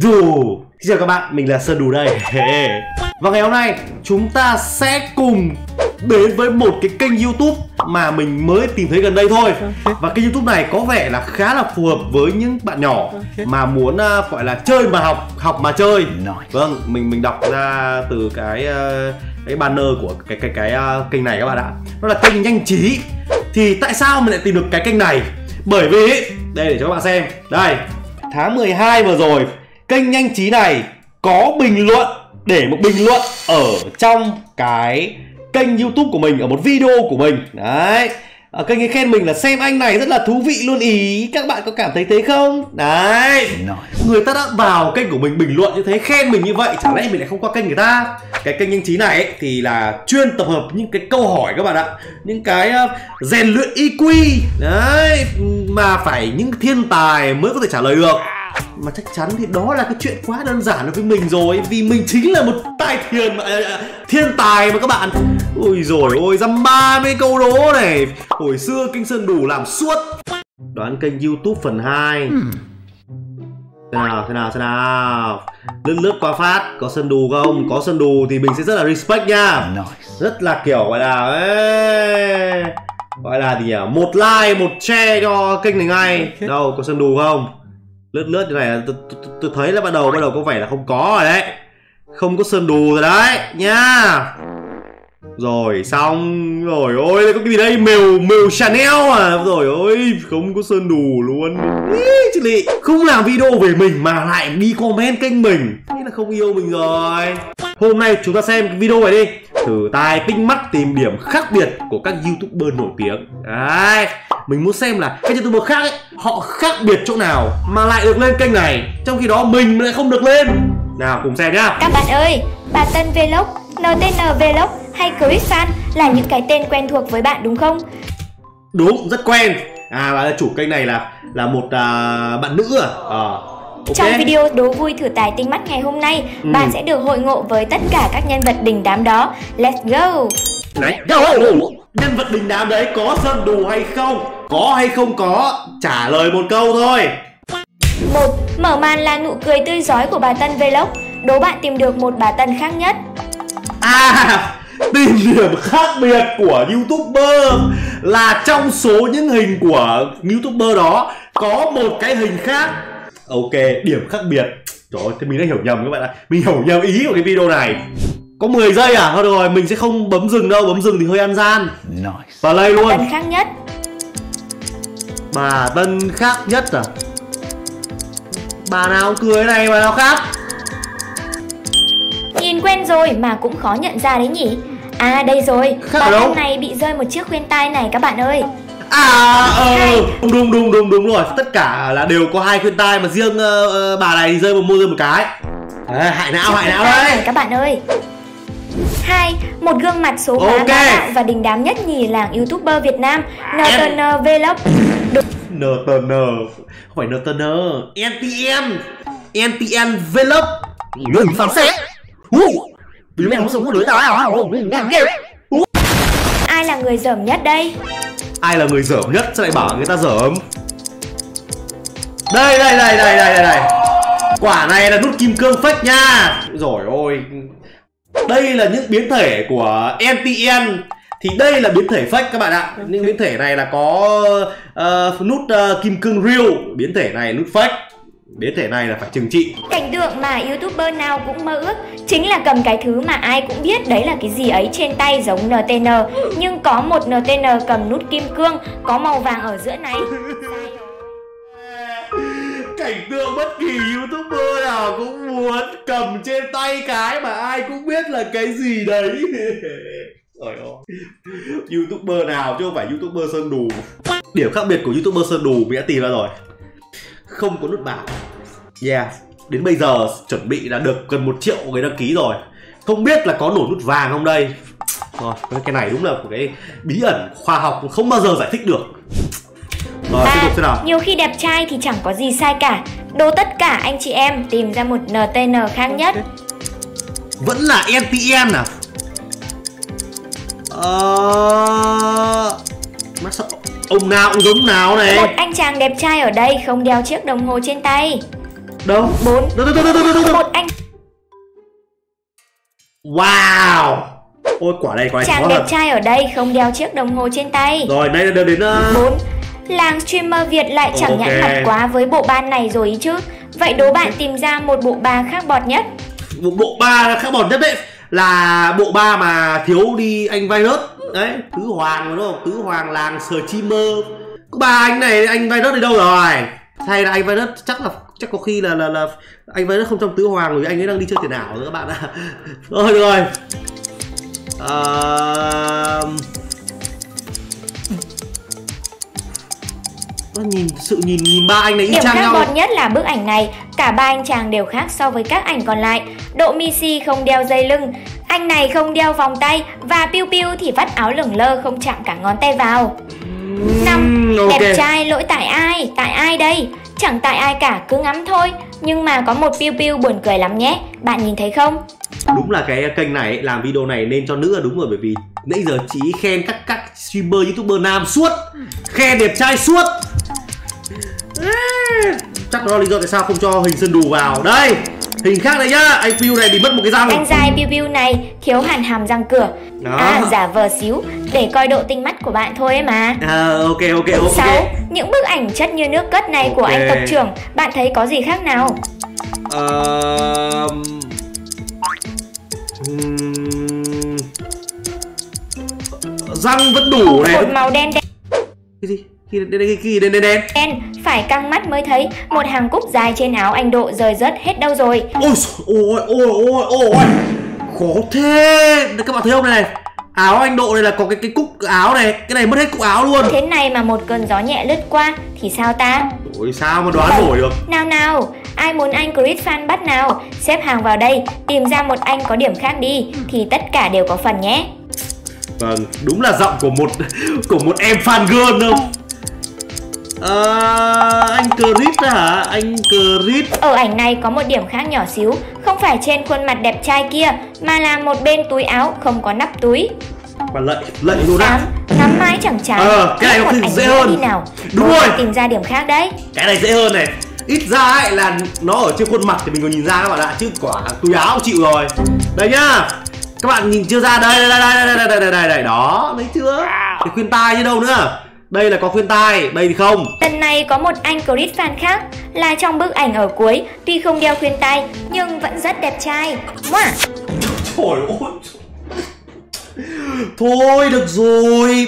Dù. Xin chào các bạn, mình là Sơn Đù đây. Và ngày hôm nay chúng ta sẽ cùng đến với một cái kênh YouTube mà mình mới tìm thấy gần đây thôi. Và kênh YouTube này có vẻ là khá là phù hợp với những bạn nhỏ mà muốn gọi là chơi mà học, học mà chơi. Vâng, mình đọc ra từ cái banner của cái kênh này các bạn ạ. Nó là kênh Nhanh Trí. Thì tại sao mình lại tìm được cái kênh này? Bởi vì, đây để cho các bạn xem. Đây, tháng 12 vừa rồi, kênh Nhanh Trí này có bình luận, để một bình luận ở trong cái kênh YouTube của mình, ở một video của mình. Đấy, kênh ấy khen mình là xem anh này rất là thú vị luôn ý. Các bạn có cảm thấy thế không? Đấy, người ta đã vào kênh của mình bình luận như thế, khen mình như vậy, chẳng lẽ mình lại không qua kênh người ta? Cái kênh Nhanh Trí này ấy, thì là chuyên tập hợp những cái câu hỏi các bạn ạ. Những cái rèn luyện IQ. Đấy, mà phải những thiên tài mới có thể trả lời được. Mà chắc chắn thì đó là cái chuyện quá đơn giản đối với mình rồi. Vì mình chính là một thiên tài mà các bạn. Ôi dồi ôi, dăm 30 câu đố này. Hồi xưa kênh Sơn Đù làm suốt. Đoán kênh YouTube phần 2. Thế nào lướt qua phát. Có Sơn Đù không? Có Sơn Đù thì mình sẽ rất là respect nha. Rất là kiểu gọi là ấy, gọi là gì nhỉ? Một like, một share cho kênh này ngay. Đâu, có Sơn Đù không? Lướt như này tôi thấy là bắt đầu có vẻ là không có rồi đấy. Không có Sơn Đù rồi đấy nha. Rồi xong rồi, ôi có cái gì đây? Mèo Channel à? Rồi ôi, không có Sơn Đù luôn. Ý, chị Lị không làm video về mình mà lại đi comment kênh mình, thế là không yêu mình rồi. Hôm nay chúng ta xem cái video này đi. Thử tài tinh mắt tìm điểm khác biệt của các YouTuber nổi tiếng. Đấy, mình muốn xem là các YouTuber khác ấy, họ khác biệt chỗ nào mà lại được lên kênh này, trong khi đó mình lại không được lên. Nào cùng xem nhá. Các bạn ơi, Bà Tân Vlog, NTN Vlog hay Cris Phan là những cái tên quen thuộc với bạn đúng không? Đúng, rất quen. À, bạn là chủ kênh này là một bạn nữ à? Okay. Trong video đố vui thử tài tinh mắt ngày hôm nay, bạn sẽ được hội ngộ với tất cả các nhân vật đình đám đó. Let's go. Đấy, nhân vật đình đám đấy có Sơn Đù hay không? Có hay không có? Trả lời một câu thôi. 1. Mở màn là nụ cười tươi rói của Bà Tân Vlog. Đố bạn tìm được một Bà Tân khác nhất. À, tìm điểm khác biệt của YouTuber là trong số những hình của YouTuber đó có một cái hình khác. Ok, điểm khác biệt. Trời ơi, mình đã hiểu nhầm các bạn ạ. Mình hiểu nhầm ý của cái video này. Có 10 giây à? Thôi được rồi, mình sẽ không bấm dừng đâu. Bấm dừng thì hơi ăn gian. Và play luôn. Bà Tân khác nhất. Bà Tân khác nhất à? Bà nào cười này, bà nào khác? Nhìn quen rồi mà cũng khó nhận ra đấy nhỉ. À đây rồi, khác bà Tân này bị rơi một chiếc khuyên tai này các bạn ơi. À đúng rồi, tất cả là đều có hai khuyên tai mà riêng bà này thì rơi một cái. À, hại não đấy các bạn ơi. 2. Một gương mặt số khá lạ và đình đám nhất nhì làng YouTuber Việt Nam, NTN Vlog. NTN không phải NTN, NTN Vlog. Người phản xạ. Đứa mèo sống một đứa tao à? Ai là người dởm nhất đây? Ai là người dởm nhất? Sao lại bảo người ta dởm? Đây. Quả này là nút kim cương fake nha. Rồi ôi. Đây là những biến thể của NTN. Thì đây là biến thể fake các bạn ạ. Những biến thể này là có nút kim cương real. Biến thể này nút fake. Biến thể này là phải trừng trị. Cảnh tượng mà YouTuber nào cũng mơ ước chính là cầm cái thứ mà ai cũng biết đấy là cái gì ấy trên tay giống NTN, nhưng có một NTN cầm nút kim cương có màu vàng ở giữa này. Cảnh tượng bất kỳ YouTuber nào cũng muốn cầm trên tay cái mà ai cũng biết là cái gì đấy. Trời ơi, YouTuber nào chứ không phải YouTuber Sơn Đù. Điểm khác biệt của YouTuber Sơn Đù mình đã tìm ra rồi. Không có nút bảng. Yeah, đến bây giờ chuẩn bị đã được gần 1 triệu người đăng ký rồi. Không biết là có nổ nút vàng không đây. Rồi, cái này đúng là một cái bí ẩn khoa học không bao giờ giải thích được. Rồi, tiếp tục thế nào. Nhiều khi đẹp trai thì chẳng có gì sai cả. Đố tất cả anh chị em tìm ra một NTN khác nhất. Vẫn là NTN à? Mắc sợ. Ông nào cũng giống nào này. Một anh chàng đẹp trai ở đây không đeo chiếc đồng hồ trên tay. Đâu? 4. Một anh. Wow. Ôi quả này quá. Chàng đẹp trai ở đây không đeo chiếc đồng hồ trên tay. Rồi đây là đến 4. Làng streamer Việt lại chẳng nhãn mặt quá với bộ ba này rồi ý chứ. Vậy đố bạn tìm ra một bộ ba khác bọt nhất. Một bộ ba khác bọt nhất đấy là bộ ba mà thiếu đi anh Virus đấy, Tứ Hoàng đúng không? Tứ Hoàng làng streamer. Có ba anh này, anh Virus đi đâu rồi? Hay là anh Virus chắc có khi là anh Virus không trong Tứ Hoàng rồi, anh ấy đang đi chơi tiền ảo rồi các bạn ạ. Thôi được rồi. Nhìn ba anh này y chang nhau. Điểm khác bọt nhất là bức ảnh này, cả ba anh chàng đều khác so với các ảnh còn lại. Độ Mixi không đeo dây lưng, anh này không đeo vòng tay và PewPew thì vắt áo lửng lơ không chạm cả ngón tay vào. 5. Đẹp trai lỗi tại ai? Tại ai đây? Chẳng tại ai cả, cứ ngắm thôi. Nhưng mà có một PewPew buồn cười lắm nhé, bạn nhìn thấy không? Đúng là cái kênh này làm video này nên cho nữ là đúng rồi, bởi vì nãy giờ chỉ khen các streamer youtuber nam suốt, khen đẹp trai suốt. Chắc đó là lý do tại sao không cho hình Sơn Đù vào. Đây, hình khác này nhá, anh Pew này bị mất một cái răng. Anh dài Pew này thiếu hẳn hàm răng cửa. Đó. Giả vờ xíu để coi độ tinh mắt của bạn thôi ấy mà. Ok. 6. Những bức ảnh chất như nước cất này của anh tộc trưởng, bạn thấy có gì khác nào? Răng vẫn đủ này. Một màu đen đen. Cái gì? Đen phải căng mắt mới thấy. Một hàng cúc dài trên áo anh Độ rời rớt hết đâu rồi. Ôi khó thế. Các bạn thấy không này, áo anh Độ này là có cái cúc áo này, cái này mất hết cúc áo luôn. Thế này mà một cơn gió nhẹ lướt qua thì sao ta? Ôi sao mà đoán nổi được. Nào ai muốn anh Cris Phan bắt nào, xếp hàng vào đây tìm ra một anh có điểm khác đi thì tất cả đều có phần nhé. Vâng, đúng là giọng của một em fan girl không? Anh Cris hả? Anh Cris. Ở ảnh này có một điểm khác nhỏ xíu, không phải trên khuôn mặt đẹp trai kia mà là một bên túi áo không có nắp túi. Và lệnh luôn á. Ngắm mãi chẳng chán. Cái này thì dễ hơn. Đúng rồi. Tìm ra điểm khác đấy. Cái này dễ hơn này. Ít ra ấy là nó ở trên khuôn mặt thì mình còn nhìn ra các bạn ạ, chứ quả túi áo chịu rồi. Đây nhá. Các bạn nhìn chưa ra đây đó, thấy chưa? Thì khuyên tai chứ đâu nữa. Đây là có khuyên tai, đây thì không. Lần này có một anh Cris Phan khác là trong bức ảnh ở cuối, tuy không đeo khuyên tai nhưng vẫn rất đẹp trai. Trời ơi. Thôi được rồi,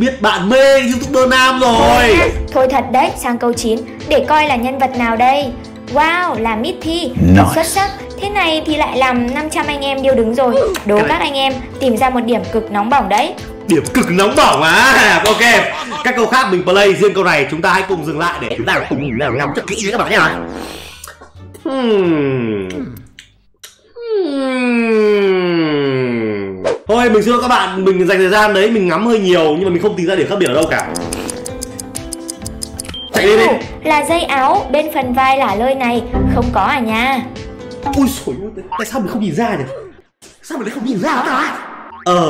biết bạn mê youtuber nam rồi. Thôi thật đấy, sang câu 9 để coi là nhân vật nào đây. Wow, là Misthy, xuất sắc. Thế này thì lại làm 500 anh em điêu đứng rồi. Đố các anh em tìm ra một điểm cực nóng bỏng đấy. Điểm cực nóng bỏng à? Ok, các câu khác mình play, riêng câu này chúng ta hãy cùng dừng lại để chúng ta cùng ngắm cho kỹ các bạn nhé. Thôi mình xưa các bạn, mình dành thời gian đấy mình ngắm hơi nhiều nhưng mà mình không tìm ra điểm khác biệt ở đâu cả. Chạy đi. Là dây áo bên phần vai là lơi này, không có à nha. Ui xồi ôi, tại sao mình không nhìn ra nhỉ? Sao mình lại không nhìn ra hả?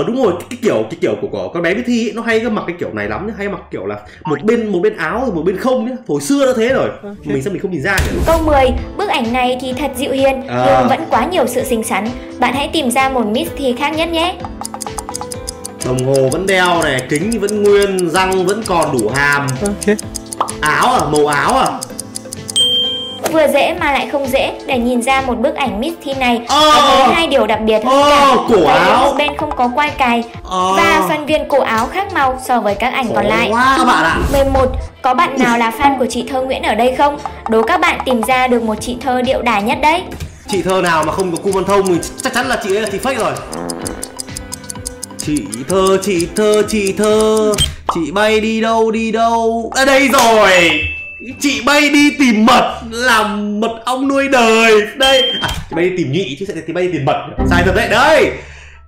Đúng rồi, cái kiểu của con bé Misthy nó hay mặc cái kiểu này lắm, hay mặc kiểu là một bên áo rồi một bên không nhá. Hồi xưa nó thế rồi. Mình sao mình không nhìn ra nhỉ? Câu 10, bức ảnh này thì thật dịu hiền nhưng vẫn quá nhiều sự xinh xắn. Bạn hãy tìm ra một Misthy khác nhất nhé. Đồng hồ vẫn đeo này, kính vẫn nguyên, răng vẫn còn đủ hàm. Áo à, màu áo à. Vừa dễ mà lại không dễ để nhìn ra một bức ảnh Misthy này có hai điều đặc biệt hơn cả. Cổ áo bên không có quai cài và phần viền cổ áo khác màu so với các ảnh còn lại. Các bạn ạ. 11. Có bạn nào là fan của chị Thơ Nguyễn ở đây không? Đố các bạn tìm ra được một chị Thơ điệu đà nhất đấy. Chị Thơ nào mà không có cu văn thông thì chắc chắn là chị ấy là chị fake rồi. Chị Thơ chị bay đi đâu ở đây rồi. Chị bay đi tìm mật, làm mật ong nuôi đời. Đây chị bay đi tìm nhị chứ, sẽ thì bay đi tìm mật. Sai thật đấy. Đây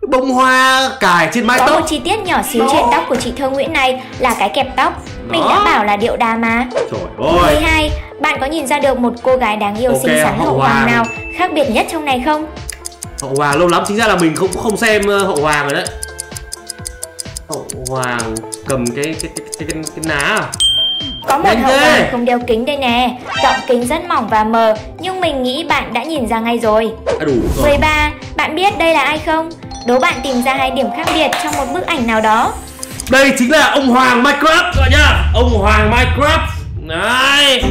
bông hoa cài trên mái tóc. Có một chi tiết nhỏ xíu trên tóc của chị Thơ Nguyễn này là cái kẹp tóc. Mình đã bảo là điệu đà mà. Trời ơi. 12. Bạn có nhìn ra được một cô gái đáng yêu xinh xắn Hậu Hoàng nào khác biệt nhất trong này không? Hậu Hoàng lâu lắm, chính ra là mình không xem Hậu Hoàng rồi đấy. Hậu Hoàng cầm cái ná à? Có một Hậu Hoàng không đeo kính đây nè, giọng kính rất mỏng và mờ, nhưng mình nghĩ bạn đã nhìn ra ngay rồi. 13. Bạn biết đây là ai không? Đố bạn tìm ra hai điểm khác biệt trong một bức ảnh nào đó. Đây chính là ông Hoàng Minecraft các bạn nhá. Ông Hoàng Minecraft. Đấy,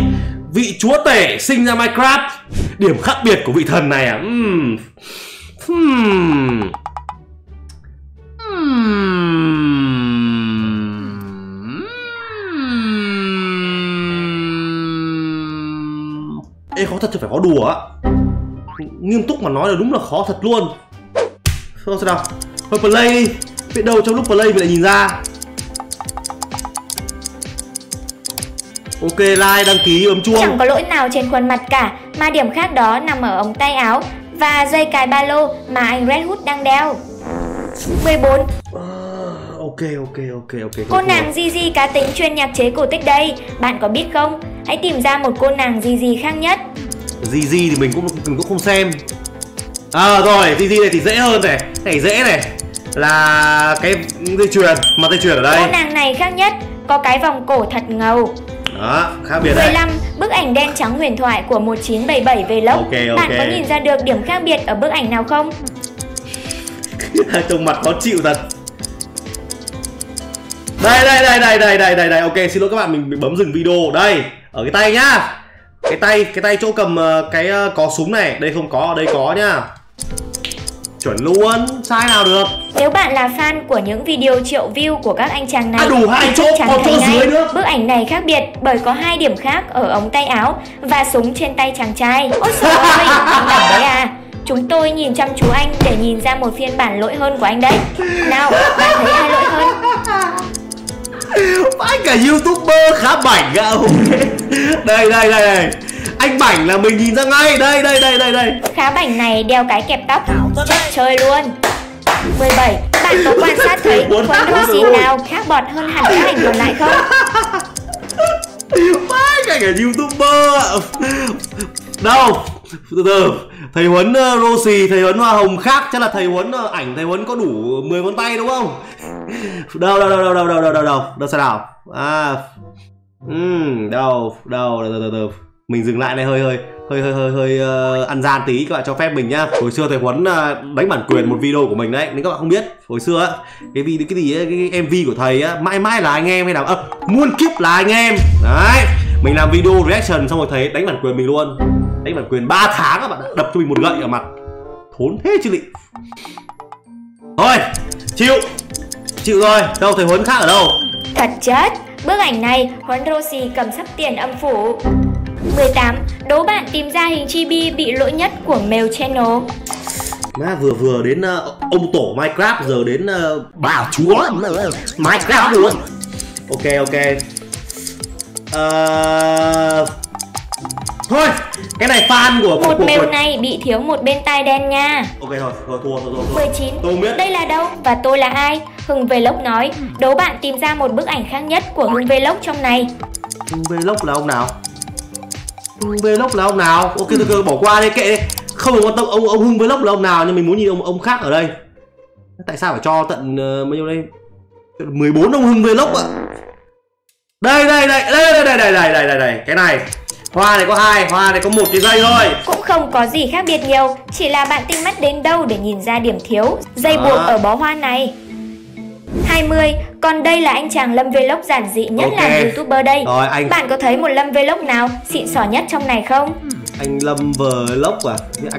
vị chúa tể sinh ra Minecraft. Điểm khác biệt của vị thần này à? Ê, khó thật chứ, phải khó đùa á. Nghiêm túc mà nói là đúng là khó thật luôn. Thôi sao nào, thôi play đi. Biết đâu trong lúc play mình lại nhìn ra. Ok, like, đăng ký, ấm chuông. Chẳng có lỗi nào trên khuôn mặt cả, mà điểm khác đó nằm ở ống tay áo và dây cài ba lô mà anh Red Hood đang đeo. 14. Ok. Cô nàng Gigi cá tính chuyên nhạc chế cổ tích đây, bạn có biết không? Hãy tìm ra một cô nàng Gigi khác nhất. Gigi thì mình cũng không xem. À rồi, Gigi này thì dễ hơn này. Này dễ này. Là cái dây chuyền, mặt dây chuyền ở đây. Cô nàng này khác nhất, có cái vòng cổ thật ngầu. Đó, khác biệt đấy. 15. Bức ảnh đen trắng huyền thoại của 1977 VLOK. Bạn có nhìn ra được điểm khác biệt ở bức ảnh nào không? Trông mặt khó chịu thật. Đây. Ok, xin lỗi các bạn, mình bấm dừng video. Đây, ở cái tay nhá. Cái tay chỗ cầm cái có súng này, đây không có, đây có nhá. Chuẩn luôn, sai nào được. Nếu bạn là fan của những video triệu view của các anh chàng này, đủ hai chỗ, còn chỗ dưới nữa. Bức ảnh này khác biệt bởi có hai điểm khác ở ống tay áo và súng trên tay chàng trai. Ôi trời ơi, không đọc đấy à. Chúng tôi nhìn chăm chú anh để nhìn ra một phiên bản lỗi hơn của anh đấy. Nào, bạn thấy ai lỗi hơn? Phải cả youtuber khá bảnh ạ. Đây. Anh bảnh là mình nhìn ra ngay. Đây. Khá bảnh này đeo cái kẹp tóc. Chắc chơi luôn. 17. Bạn có quan sát thấy khuôn đồ gì nào khác bọt hơn hẳn các ảnh còn lại không? Phải cả youtuber. Đâu? Từ từ. Thầy Huấn Rossi, thầy Huấn Hoa Hồng khác. Chắc là thầy Huấn ảnh, thầy Huấn có đủ 10 ngón tay đúng không? Đâu sao nào? À. Đâu. Mình dừng lại này, hơi ăn gian tí, các bạn cho phép mình nhá. Hồi xưa thầy Huấn đánh bản quyền một video của mình đấy, nếu các bạn không biết. Hồi xưa á, cái MV của thầy á, mãi là anh em hay nào, muôn kiếp là anh em. Đấy, mình làm video reaction xong rồi thầy đánh bản quyền mình luôn. Đánh bản quyền 3 tháng các bạn, đập cho mình một gậy ở mặt. Thốn thế chứ lị. Thôi, chịu rồi. Đâu, thầy Huấn khác ở đâu? Thật chết. Bức ảnh này, Huấn Rossi cầm sắp tiền âm phủ. 18. Đố bạn tìm ra hình chibi bị lỗi nhất của Mèo Channel. Má vừa đến ông tổ Minecraft, giờ đến bà chúa Minecraft luôn. Ok. Thôi, cái này fan của một mèo này bị thiếu một bên tai đen nha. Ok thôi thua. 19. Tôi biết. Đây là đâu và tôi là ai? Hưng Vlog nói, đố bạn tìm ra một bức ảnh khác nhất của Hưng Vlog trong này. Hưng Vlog là ông nào? Hưng Vlog là ông nào? Ok, tôi bỏ qua đi, kệ đi. Không phải quan tâm ông Hưng Vlog là ông nào, nhưng mình muốn nhìn ông khác ở đây. Tại sao phải cho tận bao nhiêu đây? 14 ông Hưng Vlog ạ. Đây. Cái này. Hoa này có hai, hoa này có một cái dây thôi. Cũng không có gì khác biệt nhiều, chỉ là bạn tinh mắt đến đâu để nhìn ra điểm thiếu dây buộc ở bó hoa này. 20. Còn đây là anh chàng Lâm Vlog giản dị nhất là youtuber đây. Rồi, anh... Bạn có thấy một Lâm Vlog nào xịn sò nhất trong này không? Anh Lâm Vlog à?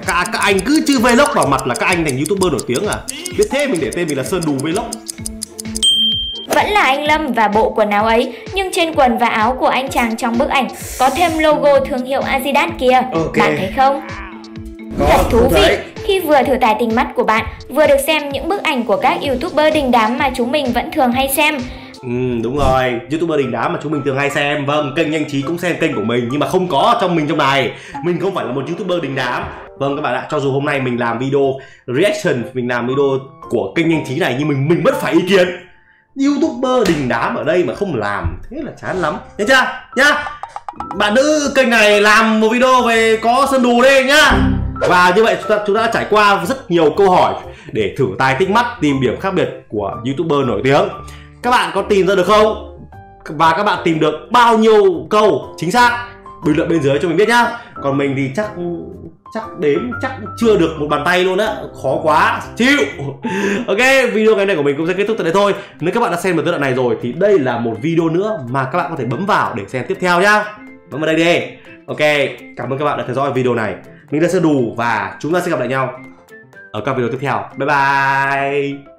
Các anh cứ chữ Vlog vào mặt là các anh thành youtuber nổi tiếng à? Biết thế mình để tên mình là Sơn Đù Vlog. Vẫn là anh Lâm và bộ quần áo ấy, nhưng trên quần và áo của anh chàng trong bức ảnh có thêm logo thương hiệu Adidas kia. Bạn thấy không? Rất thú vị khi vừa thử tài tình mắt của bạn, vừa được xem những bức ảnh của các youtuber đình đám mà chúng mình vẫn thường hay xem. Đúng rồi, youtuber đình đám mà chúng mình thường hay xem. Vâng, kênh Nhanh Trí cũng xem kênh của mình, nhưng mà không có trong này. Mình không phải là một youtuber đình đám. Vâng các bạn ạ, cho dù hôm nay mình làm video reaction, mình làm video của kênh Nhanh Trí này, nhưng mình vẫn phải ý kiến. Youtuber đình đám ở đây mà không làm, thế là chán lắm. Nhớ chưa? Nhá. Bạn nữ kênh này làm một video về có Sơn Đù đi nhá. Và như vậy chúng ta đã trải qua rất nhiều câu hỏi để thử tài tích mắt tìm điểm khác biệt của youtuber nổi tiếng. Các bạn có tìm ra được không? và các bạn tìm được bao nhiêu câu chính xác, bình luận bên dưới cho mình biết nhá. Còn mình thì chắc đếm chắc chưa được một bàn tay luôn á, khó quá, chịu. Ok, video ngày này của mình cũng sẽ kết thúc tại đây thôi. Nếu các bạn đã xem được tới đoạn này rồi thì đây là một video nữa mà các bạn có thể bấm vào để xem tiếp theo nhá. Bấm vào đây đi. Ok, cảm ơn các bạn đã theo dõi video này. Mình là Sơn Đù và chúng ta sẽ gặp lại nhau ở các video tiếp theo. Bye bye.